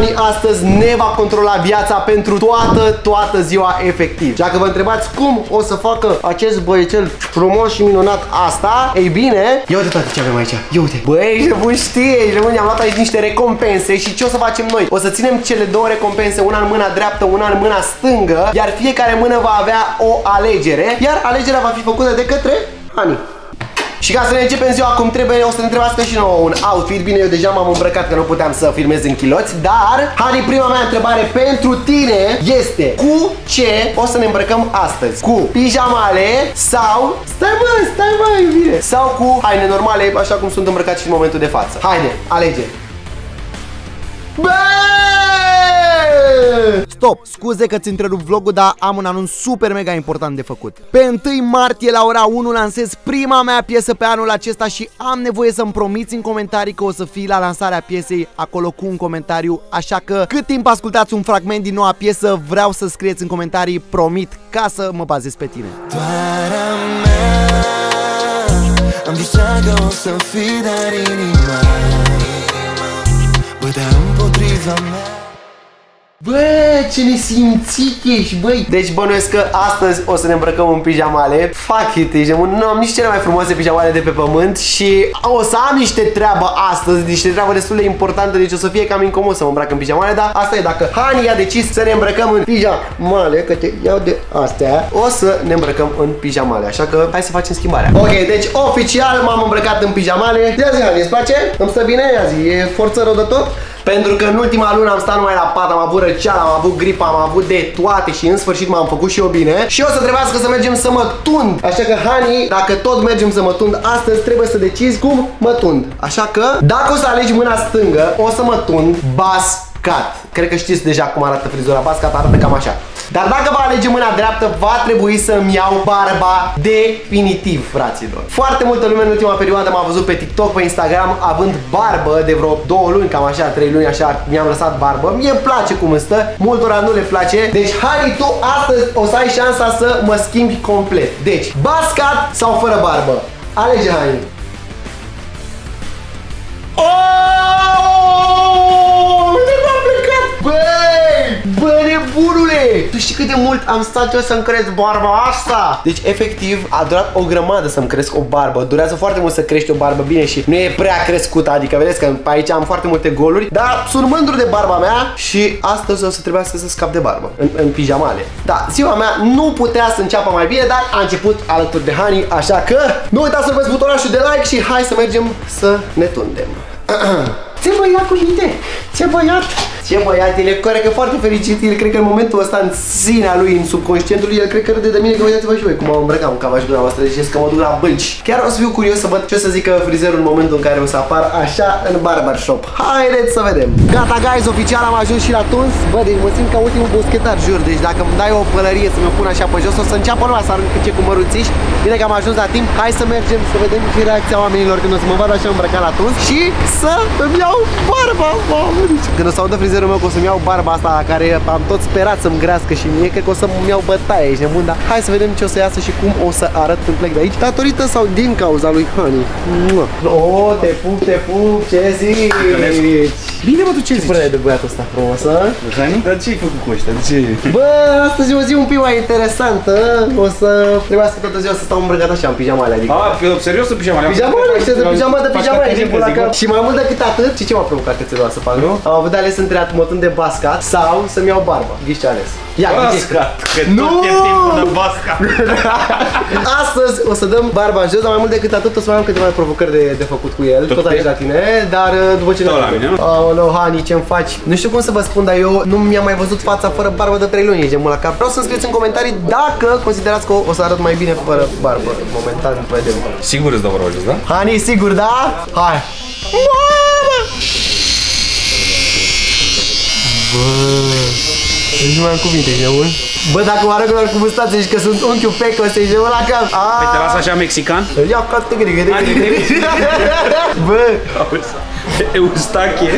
Ani astăzi ne va controla viața pentru toată ziua efectiv. Dacă vă întrebați cum o să facă acest băiețel frumos și minunat asta, ei bine, ia uite toate ce avem aici. Ia uite. Băi, nebun, știi, nebun, am luat aici niște recompense și ce o să facem noi? O să ținem cele două recompense, una în mâna dreaptă, una în mâna stângă, iar fiecare mână va avea o alegere, iar alegerea va fi făcută de către Ani. Și ca să ne începem ziua cum trebuie, o să ne întrebați și nouă un outfit. Bine, eu deja m-am îmbrăcat că nu puteam să filmez în chiloți, dar Hani, prima mea întrebare pentru tine este: cu ce o să ne îmbrăcăm astăzi? Cu pijamale sau... Stai mă, bine! Sau cu haine normale, așa cum sunt îmbrăcat și în momentul de față. Haine, alege! Stop! Scuze că-ți întrerup vlogul, dar am un anunț super mega important de făcut. Pe 1 martie la ora 1 lansez prima mea piesă pe anul acesta și am nevoie să-mi promiți în comentarii că o să fii la lansarea piesei acolo cu un comentariu, așa că cât timp ascultați un fragment din noua piesă, vreau să scrieți în comentarii "Promit", ca să mă bazez pe tine. Doara mea, am visat că o să fii, dar inima bătea împotriva mea. Bă, ce nesimțit ești, băi! Deci bănuiesc că astăzi o să ne îmbrăcăm în pijamale. Fuck it, ești, nu am nici cele mai frumoase pijamale de pe pământ și o să am niște treabă astăzi, niște treabă destul de importantă, deci o să fie cam incomod să mă îmbrac în pijamale, dar asta e, dacă Hani a decis să ne îmbrăcăm în pijamale, că te iau de astea, o să ne îmbrăcăm în pijamale, așa că hai să facem schimbarea. Ok, deci oficial m-am îmbrăcat în pijamale. Ia zi, Hani, îți place? Îmi stă bine? Ia zi, e forță rău de tot? Pentru că în ultima lună am stat numai la pat, am avut răceală, am avut gripă, am avut de toate și în sfârșit m-am făcut și eu bine. Și o să trebuiască să mergem să mă tund. Așa că, Hani, dacă tot mergem să mă tund astăzi, trebuie să decizi cum mă tund. Așa că, dacă o să alegi mâna stângă, o să mă tund bascat. Cred că știți deja cum arată frizura bascat, arată cam așa. Dar dacă va alege mâna dreaptă, va trebui să-mi iau barba definitiv, fraților. Foarte multă lume în ultima perioadă m-a văzut pe TikTok, pe Instagram, având barbă de vreo 2 luni, cam așa, 3 luni, așa, mi-am lăsat barbă. Mie îmi place cum îmi stă, multora nu le place. Deci, Hani, tu astăzi o să ai șansa să mă schimbi complet. Deci, bascat sau fără barbă? Alege, Hani. Tu știi cât de mult am stat eu să-mi cresc barba asta? Deci efectiv a durat o grămadă să-mi cresc o barbă. Durează foarte mult să crești o barbă bine și nu e prea crescută. Adică vedeți că pe aici am foarte multe goluri, dar sunt mândru de barba mea și astăzi o să trebuiască să scap de barbă în pijamale. Da, ziua mea nu putea să înceapă mai bine, dar a început alături de Hani, așa că nu uitați să apăsați butonașul de like și hai să mergem să ne tundem. Ce băiat cu mine? Ce băiat? Ce băiat, el e corect, e foarte fericit, el cred că în momentul ăsta în sinea lui, în subconștientul lui, el cred că râde de mine, că uitați-vă și voi cum am îmbrăcat un cavaș de la voastră, deci că mă duc la bălci. Chiar o să fiu curios să văd ce o să zică frizerul în momentul în care o să apar așa în barbershop. Haideți să vedem. Gata, guys, oficial am ajuns și la tuns. Bă, deci mă simt ca ultimul buschetar, jur, deci dacă îmi dai o pălărie să mi-o pun așa pe jos, o să înceapă lumea să arunc cu măruțiși. Bine că am ajuns la timp, hai să mergem să vedem și reacția oamenilor când o să mă vadă așa îmbrăcat la tuns și să îmi iau barba. Mamă, deci când o să audă frizerul meu că o să-mi iau barba asta la care am tot sperat să-mi grească și mie, cred că o să-mi iau bătaie, ești nebun, dar hai să vedem ce o să iasă și cum o să arăt când plec de aici, datorită sau din cauza lui Honey. Oh, te pup, ce zici? Bine, mă, tu ce zici? Ce părere de băiatul ăsta frumos, a? Dar ce-ai făcut cu ăștia? Bă, astăzi e o zi un pic mai interesantă, o să trebuiască toată ziua să stau îmbrăcat așa în pijamale, adică. A, serios în pijamale? Pijamale, pijamale. Și mai mult decât atât, și ce m-a provocat că ți-l să fac, nu? Am avut de ales între a mă tund de bascat sau să-mi iau barba. Ghiși ce ales? Ia, bascat! Că tot e timpul de bascat! Astăzi o să dăm barba jos, dar mai mult decât atât o să mai am câteva provocări de făcut cu el. Tot aici la tine, dar după ce Aoleu, Hani, ce-mi faci? Nu știu cum să vă spun, dar eu nu mi-am mai văzut fața fără barbă de 3 luni, e gemul la cap. Vreau să-mi scrieți în comentarii dacă considerați că o să arăt mai bine fără barbă. Momentan, vedem. Sigur îți dau barba jos, da? Hani, sigur, da? Hai! Bă, nu mai am cuvinte, ești nebun? Bă, dacă mă arăt cu mustață, zici că sunt unchiul Peco, să-i jău la cap. Păi te las așa mexican? Ia, frate, gri. Bă! Eustache.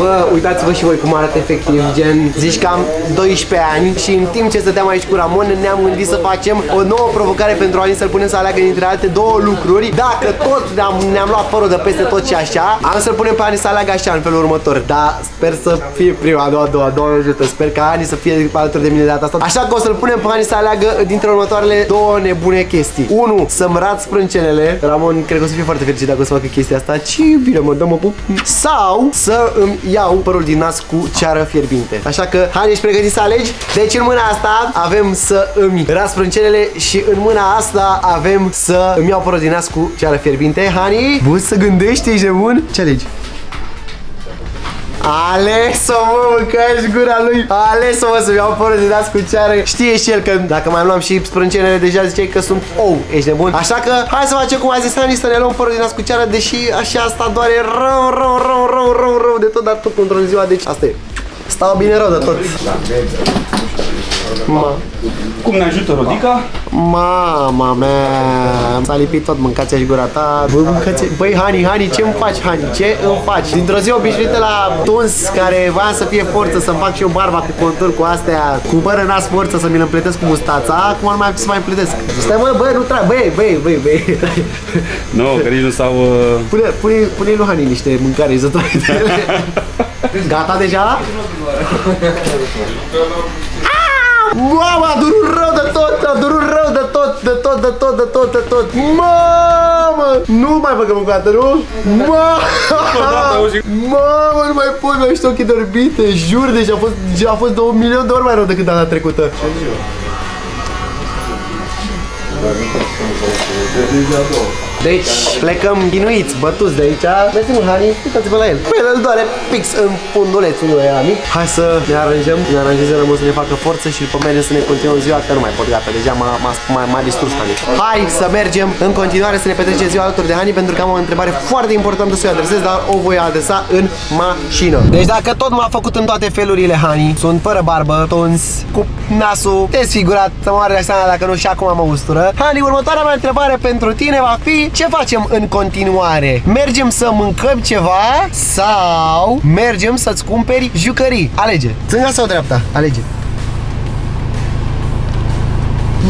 Bă, uitați-vă și voi cum arată efectiv, gen, zici că am 12 ani și în timp ce stăteam aici cu Ramon ne-am gândit să facem o nouă provocare pentru Ani, să-l punem să aleagă dintre alte două lucruri. Dacă tot ne-am luat părul de peste tot și așa, am să-l punem pe Ani să aleagă așa în felul următor. Dar sper să fie prima, a doua, ajută. Sper ca Ani să fie alături de mine de data asta. Așa că o să-l punem pe Ani să aleagă dintre următoarele două nebune chestii. 1. Să-mi rat sprâncenele. Ramon, cred că o să fie foarte fericit dacă o să facă chestia asta. Ce bine, mă, dă-mă pup. Sau să îmi iau părul din nas cu ceară fierbinte. Așa că, Hani, ești pregătit să alegi? Deci în mâna asta avem să îmi ras sprâncenele și în mâna asta avem să îmi iau părul din nas cu ceară fierbinte. Hani, bun, să gândești, ești nebun? Ce alegi? Ales-o, mă, mâncăiești gura lui. Ales-o, mă, să-mi iau părul de nas cu ceară. Știe și el că dacă mai luam și sprâncenele, deja ziceai că sunt ou, ești nebun. Așa că hai să facem cum a zis Ani, să ne luăm părul de nas cu ceară. Deși așa asta doare rău de tot, dar tot într-o ziua, deci asta e. Stau bine rău de tot. Ma. Cum ne ajută Rodica? Mama mea, s-a lipit tot, mâncați-aș gura ta. Bă, mâncați-aș... Băi, Hani, ce-mi faci, Hani? Ce îmi faci? Dintr-o zi obișnuită la tuns, care voiam să fie forță, să-mi fac și eu barba cu contur, cu astea, cu păr în nas forță, să mi-l împletesc cu mustața. Acum nu mai am ce să mai împletesc. Stai, mă, bă, nu trebuie, băi. Nu, că nici nu s-au... Pune-i lui Hani niște mâncare izătoare de ele. Gata deja? Mamă, a durut rău de tot, a durut rău de tot. Mamă! Nu mai băgăm încă o dată, nu? Mamă, nu mai pot, mi-am ieșit ochii de orbite, jur, deci a fost 2 milioane de ori mai rău decât data trecută. Ce ziua? Deci plecăm ghinuiți, bătuți de aici. Mersi mult, Hani, uitați-vă la el. Păi îl doare pix în pundulețul meu, era mic. Hai să ne aranjăm, Ramon să ne facă forță și după mine să ne continuăm ziua, că nu mai pot, gata, deja m-a distrus Hani. Hai să mergem în continuare să ne petrecem ziua alături de Hani, pentru că am o întrebare foarte importantă să o adresez, dar o voi adresa în mașină. Deci dacă tot m-a făcut în toate felurile Hani, sunt fără barbă, tons, cu nasul desfigurat, să mă arăt seama dacă nu și acum mă ustură. Hani, următoarea mea întrebare pentru tine va fi: ce facem în continuare? Mergem să mâncăm ceva sau mergem să-ți cumperi jucării? Alege. Stânga sau dreapta? Alege.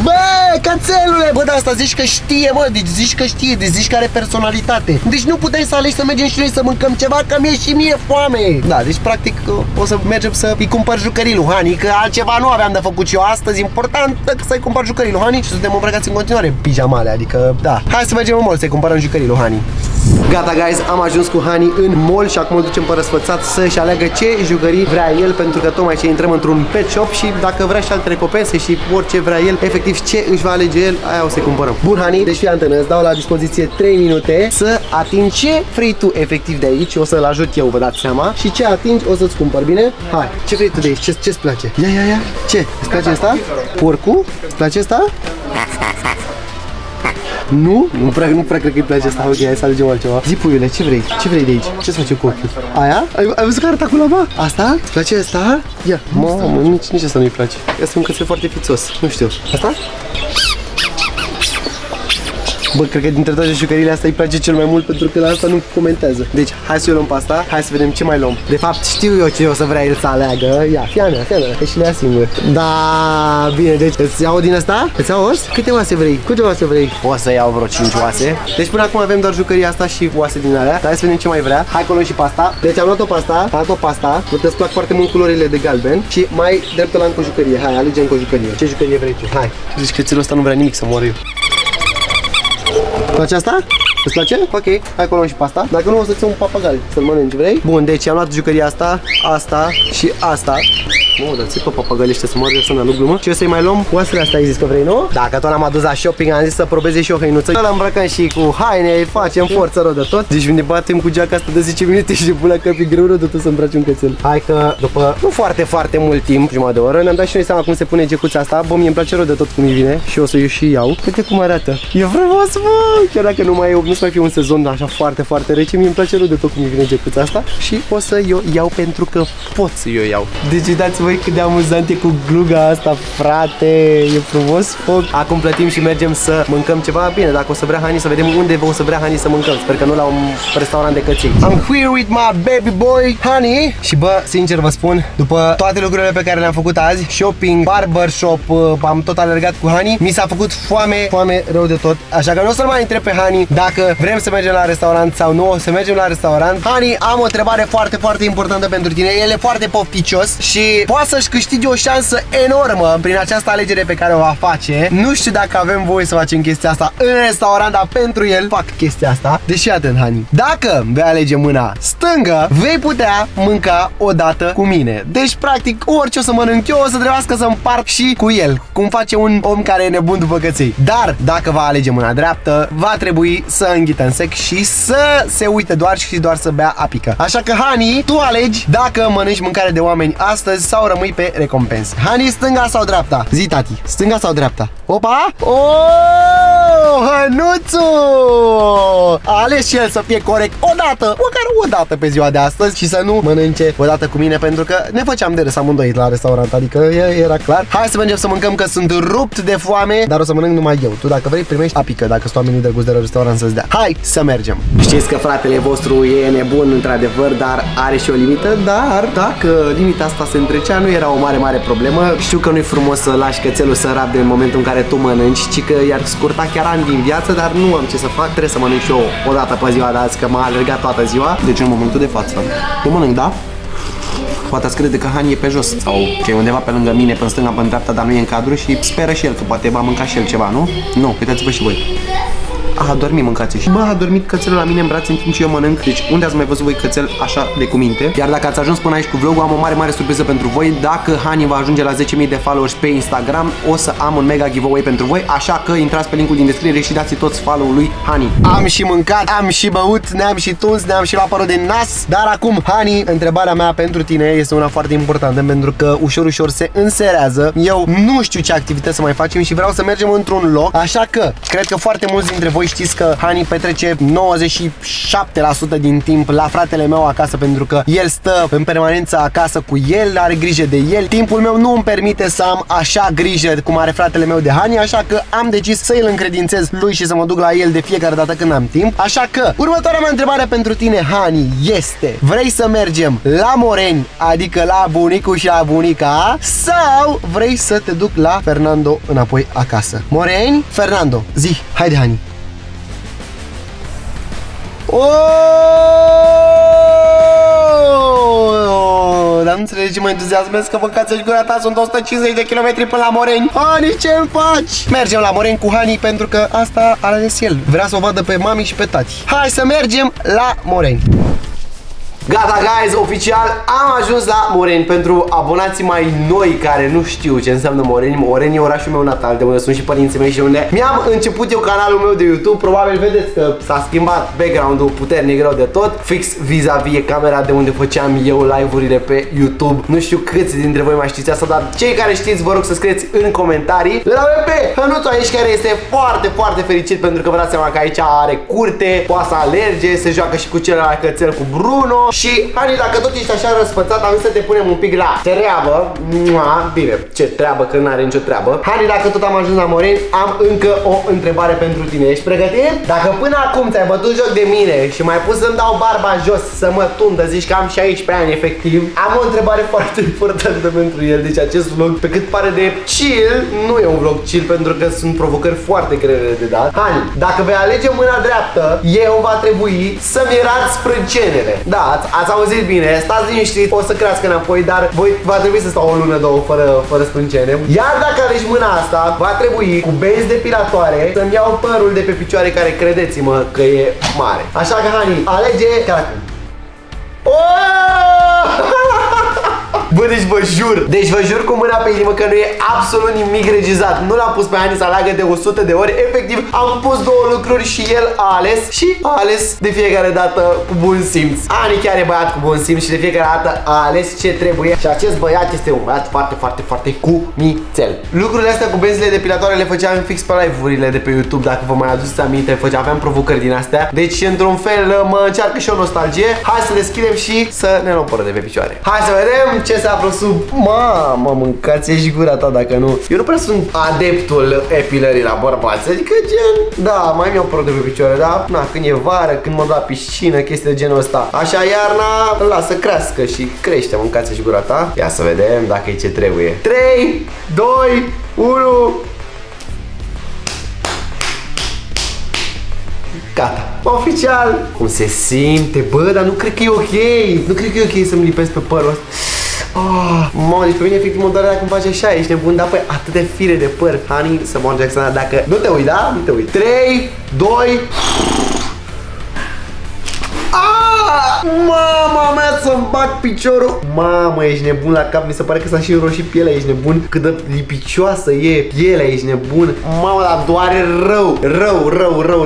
Bă, canțelule! Bă, de asta zici că știe, mă, deci zici că știe, deci zici că are personalitate. Deci nu puteai să alegi să mergem și noi să mâncăm ceva, că mi-e și mie foame. Da, deci practic o să mergem să-i cumpăr jucării lui Hani, că altceva nu aveam de făcut și eu astăzi, important să-i cumpăr jucării lui Hani și suntem îmbrăcați în continuare în pijamale, adică, da. Hai să mergem în mall să-i cumpărăm jucării lui Hani. Gata, guys, am ajuns cu Hani în mall și acum îl ducem pe răsfățat să-și aleagă ce jucării vrea el, pentru că tocmai ce intrăm într-un pet shop și dacă vrea și alte recompense și orice vrea el, efectiv ce își va alege el, aia o să cumpărăm. Bun, Hani, deci fii antenă, îți dau la dispoziție 3 minute să atingi ce vrei tu efectiv de aici, o să-l ajut eu, vă dați seama, și ce atingi o să-ți cumpăr, bine? Hai, ce vrei tu de aici? Ce-ți place? Ia. Ce? Îți place asta? Porcul? Îți place asta? Nu? Nu prea cred că-i place asta. Ok, hai să alegem altceva. Zi, puiule, ce vrei? Ce vrei de aici? Ce-ți face cu ochiul? Aia? Ai văzut că arăta cu lama? Asta? Îți place asta? Ia. Mamă, nici asta nu-i place. Ia spun că ți-e foarte fițos. Nu știu. Asta? Bă, cred că dintre toate jucăriile asta îi place cel mai mult, pentru că la asta nu comentează. Deci, hai să o luăm pe asta, hai să vedem ce mai luăm. De fapt, știu eu ce o să vrea el să aleagă. Ia, fia mea, e și le ia singur. Da, bine, deci îți iau din asta? Îți iau ors? Câte oase vrei? O să iau vreo 5 oase. Deci până acum avem doar jucăria asta și oase din alea. Dar hai să vedem ce mai vrea. Hai că luăm și pasta. Deci am luat o pasta, îți plac foarte mult culorile de galben și mai drept la încă o jucărie. Hai, alegem încă o jucărie. Ce jucărie vrei tu? Hai. Deci că ăsta nu vrea nimic să mor eu. Îți place asta? Îți place? Ok, hai că luăm și pasta. Dacă nu, o să ți un papagal să-l mănânci, vrei? Bun, deci am luat jucăria asta, asta și asta. Mă, dar țipă papagalii ăștia să moară de sănă, nu glumă. Și o să-i mai luăm oasele astea, ai zis că vrei, nu? Dacă tot am adus la shopping, am zis să probeze și o hăinuță. Îl îmbrăcăm și cu haine, facem forță rău de tot. Deci ne batem cu geaca asta de 10 minute și până că e greu rău de tot să îmbraci un cățel. Hai că după nu foarte mult timp, jumătate de oră, ne-am dat și noi seama cum se pune gecuța asta. Bă, mie îmi place rău de tot cum îi vine și o să-i și iau. Uite cum arată. E frumos, bă! Chiar dacă nu mai fi un sezon așa foarte rece, mie îmi place rău de tot cum îi vine gecuța asta și o să eu iau pentru că pot să eu iau. Deci dați-vă voi cât de amuzant e cu gluga asta, frate. E frumos foc. Acum plătim și mergem să mâncăm ceva. Bine, dacă o să vrea Hani, să vedem unde o să vrea Hani să mâncăm. Sper că nu la un restaurant de căței. I'm here with my baby boy, Hani. Și bă, sincer vă spun, după toate lucrurile pe care le-am făcut azi, shopping, barbershop, am tot alergat cu Hani, mi s-a făcut foame, foame rău de tot. Așa că nu o să-l mai întreb pe Hani dacă vrem să mergem la restaurant sau nu. O să mergem la restaurant. Hani, am o întrebare foarte, foarte importantă pentru tine. El e foarte pofficios și poate să-și câștige o șansă enormă prin această alegere pe care o va face. Nu știu dacă avem voie să facem chestia asta în restaurant, dar pentru el fac chestia asta. Deși atent, Hani, dacă vei alege mâna stângă, vei putea mânca odată cu mine. Deci, practic, orice o să mănânc eu, o să trebuiască să împart și cu el, cum face un om care e nebun după căței. Dar dacă va alege mâna dreaptă, va trebui să înghită în sec și să se uite doar și doar să bea apică. Așa că, Hani, tu alegi dacă mănânci mâncare de oameni astăzi sau rămâi pe recompensă. Hani, stânga sau dreapta? Zi, tati, stânga sau dreapta? Opa! Oh, Hănuțu! A ales și el să fie corect o dată, măcar o dată pe ziua de astăzi și să nu mănânce odată cu mine, pentru că ne făceam de râs amândoi la restaurant, adică era clar. Hai să mergem să mâncăm, că sunt rupt de foame, dar o să mănânc numai eu. Tu dacă vrei primești apică, dacă sunt oamenii de gust de la restaurant să-ți dea. Hai să mergem! Știți că fratele vostru e nebun într-adevăr, dar are și o limită, dar dacă limita asta se întrecea, nu era o mare, mare problemă. Știu că nu-i frumos să lași cățelul să rabde în momentul în care tu mănânci, ci că i-ar scurta chiar ani din viață, dar nu am ce să fac, trebuie să mănânc și eu o dată pe ziua de azi, că m-a alergat toată ziua. Deci în momentul de față eu mănânc, da? Poate ați crede că Hani e pe jos sau că e undeva pe lângă mine, pe stânga, pe dreapta, dar nu e în cadru și speră și el că poate va mânca și el ceva, nu? Nu, uitați-vă și voi. A dormit, mâncați și. Bă, a dormit cățelul la mine în brațe în timp ce eu mănânc. Deci unde ați mai văzut voi cățel așa de cuminte? Iar dacă ați ajuns până aici cu vlogul, am o mare, mare surpriză pentru voi. Dacă Hani va ajunge la 10.000 de followers pe Instagram, o să am un mega giveaway pentru voi. Așa că intrați pe linkul din descriere și dați toți follow-ul lui Hani. Am și mâncat, am și băut, ne-am și tuns, ne-am și luat părul de nas. Dar acum, Hani, întrebarea mea pentru tine este una foarte importantă, pentru că ușor, ușor se înserează. Eu nu știu ce activități să mai facem și vreau să mergem într-un loc. Așa că cred că foarte mulți dintre voi știți că Hani petrece 97% din timp la fratele meu acasă, pentru că el stă în permanență acasă cu el, are grijă de el. Timpul meu nu îmi permite să am așa grijă cum are fratele meu de Hani, așa că am decis să îl încredințez lui și să mă duc la el de fiecare dată când am timp. Așa că următoarea mea întrebare pentru tine, Hani, este: vrei să mergem la Moreni, adică la bunicul și la bunica, sau vrei să te duc la Fernando înapoi acasă? Moreni, Fernando, zi, haide, Hani. Oh, dar nu înțelegi ce mă entuziasmez, că mâncați și gura ta, sunt 150 de km până la Moreni. Hani, ce-mi faci? Mergem la Moreni cu Hani, pentru că asta a ales el. Vrea să o vadă pe mami și pe tati. Hai să mergem la Moreni. Gata, guys, oficial am ajuns la Moreni. Pentru abonații mai noi care nu știu ce înseamnă Moreni, Moreni e orașul meu natal, de unde sunt și părinții mei și de unde mi-am început eu canalul meu de YouTube. Probabil vedeți că s-a schimbat background-ul puternic rău de tot. Fix vis-a-vis e camera de unde făceam eu live-urile pe YouTube. Nu știu câți dintre voi mai știți asta, dar cei care știți, vă rog să scrieți în comentarii. Îl avem pe Hănuțu aici, care este foarte, foarte fericit, pentru că vă dați seama că aici are curte, poate să alerge, se joacă și cu celălalt cățel, cu Bruno. Și, Hani, dacă tot ești așa răsfățat, am zis să te punem un pic la treabă. Mua, bine, ce treabă, că n-are nicio treabă. Hani, dacă tot am ajuns la Moreni, am încă o întrebare pentru tine. Ești pregătit? Dacă până acum te-ai bătut joc de mine și mai pus să-mi dau barba jos să mă tundă, zici că am 16 ani efectiv, am o întrebare foarte importantă pentru el. Deci acest vlog, pe cât pare de chill, nu e un vlog chill, pentru că sunt provocări foarte grele de dat. Hani, dacă vei alege mâna dreaptă, eu va trebui să-mi erați sprâncenele. Da, ați auzit bine, stați liniștit, o să crească înapoi, dar voi va trebui să stau o lună, două fără sprâncene. Iar dacă alegi mâna asta, va trebui cu benzi depilatoare să-mi iau părul de pe picioare, care credeți-mă că e mare. Așa că, Hani, alege chiar acum. Bă, deci vă jur, cu mâna pe inimă că nu e absolut nimic regizat. Nu l-am pus pe Hani să aleagă de 100 de ori. Efectiv, am pus două lucruri și el a ales. Și a ales de fiecare dată cu bun simț. Hani chiar e băiat cu bun simț și de fiecare dată a ales ce trebuie. Și acest băiat este un băiat foarte, foarte, foarte cumițel. Lucrurile astea cu benzile depilatoare le făceam fix pe live-urile de pe YouTube. Dacă vă mai aduceți aminte, aveam provocări din astea. Deci, într-un fel, mă încearcă și o nostalgie. Hai să deschidem și să ne luăm pără de pe picioare. Hai să vedem ce se află sub... Mamă, mâncați și gura ta dacă nu. Eu nu prea sunt adeptul epilării la bărbați. Adică gen... Da, mai mi-au părut de pe picioare, dar na, când e vară, când mă duc la piscină, chestii de genul ăsta. Așa iarna, îl las să crească și crește. Mâncați și gura ta. Ia să vedem dacă e ce trebuie. 3, 2, 1... Gata. Oficial. Cum se simte? Bă, dar nu cred că e ok. Nu cred că e ok să-mi lipesc pe părul ăsta. Oh, mamă, deci pe mine efectiv mă doare dacă îmi faci așa. Ești nebun, da, păi atât de fire de păr. Honey, să mă Jacksona, dacă... Nu te uita, da? Nu te uita. 3, 2... Ah! Mama mea, să-mi bag piciorul. Mamă, ești nebun la cap. Mi se pare că s-a și înroșit pielea, ești nebun. Cât de lipicioasă e pielea, ești nebun. Mamă, dar doare rău.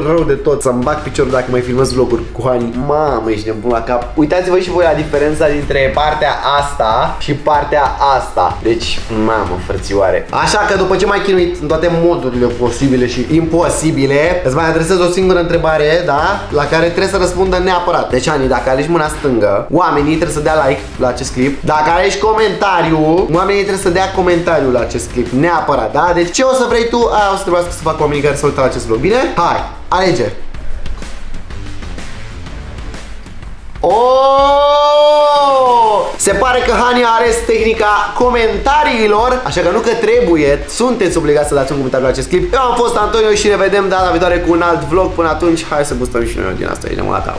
Rău de tot. Să-mi bag piciorul dacă mai filmez vloguri cu Honey. Mamă, ești nebun la cap. Uitați-vă și voi la diferența dintre partea asta și partea asta. Deci, mamă, frățioare. Așa că după ce m-ai chinuit în toate modurile posibile și imposibile, îți mai adresez o singură întrebare, da? La care trebuie să răspundă neapărat. Deci, Ani, dacă alegi mâna stângă, oamenii trebuie să dea like la acest clip. Dacă alegi comentariu, oamenii trebuie să dea comentariu la acest clip. Neapărat, da? Deci ce o să vrei tu, aia o să trebuiască să fac oamenii care s-au uitat la acest vlog. Bine? Hai, alege! Oh! Se pare că Honey a ales tehnica comentariilor, așa că nu că trebuie, sunteți obligați să dați un comentariu la acest clip. Eu am fost Antonio și ne vedem data viitoare cu un alt vlog. Până atunci, hai să boostăm și noi din asta, e la cap.